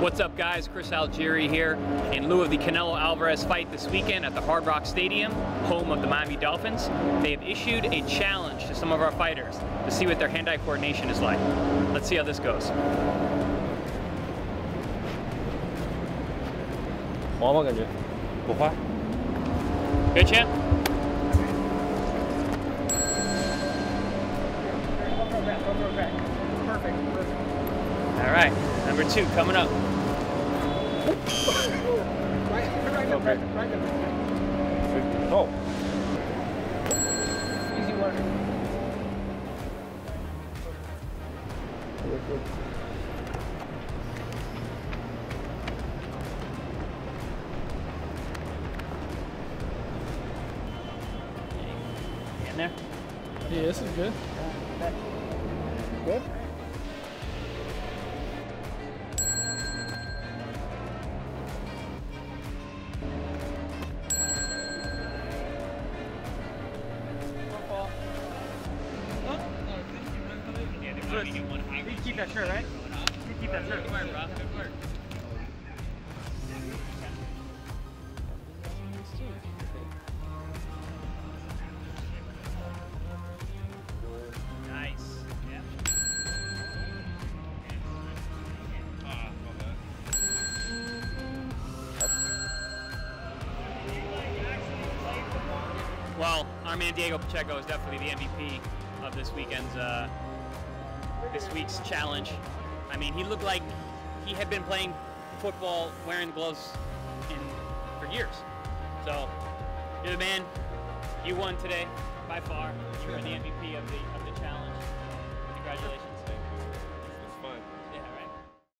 What's up, guys? Chris Algieri here in lieu of the Canelo Alvarez fight this weekend at the Hard Rock Stadium, home of the Miami Dolphins. They have issued a challenge to some of our fighters to see what their hand-eye coordination is like. Let's see how this goes. Good champ. All right, number two coming up. Right. Oh. Easy work. Get in there. Yeah, this is good. Good. You keep that shirt, right? You keep that shirt. Good work, bro. Good work. Nice. Yeah. Well, our man Diego Pacheco is definitely the MVP of this weekend's this week's challenge. I mean, he looked like he had been playing football wearing gloves for years. So, you're the man. You won today, by far. You were the MVP of the challenge. Congratulations.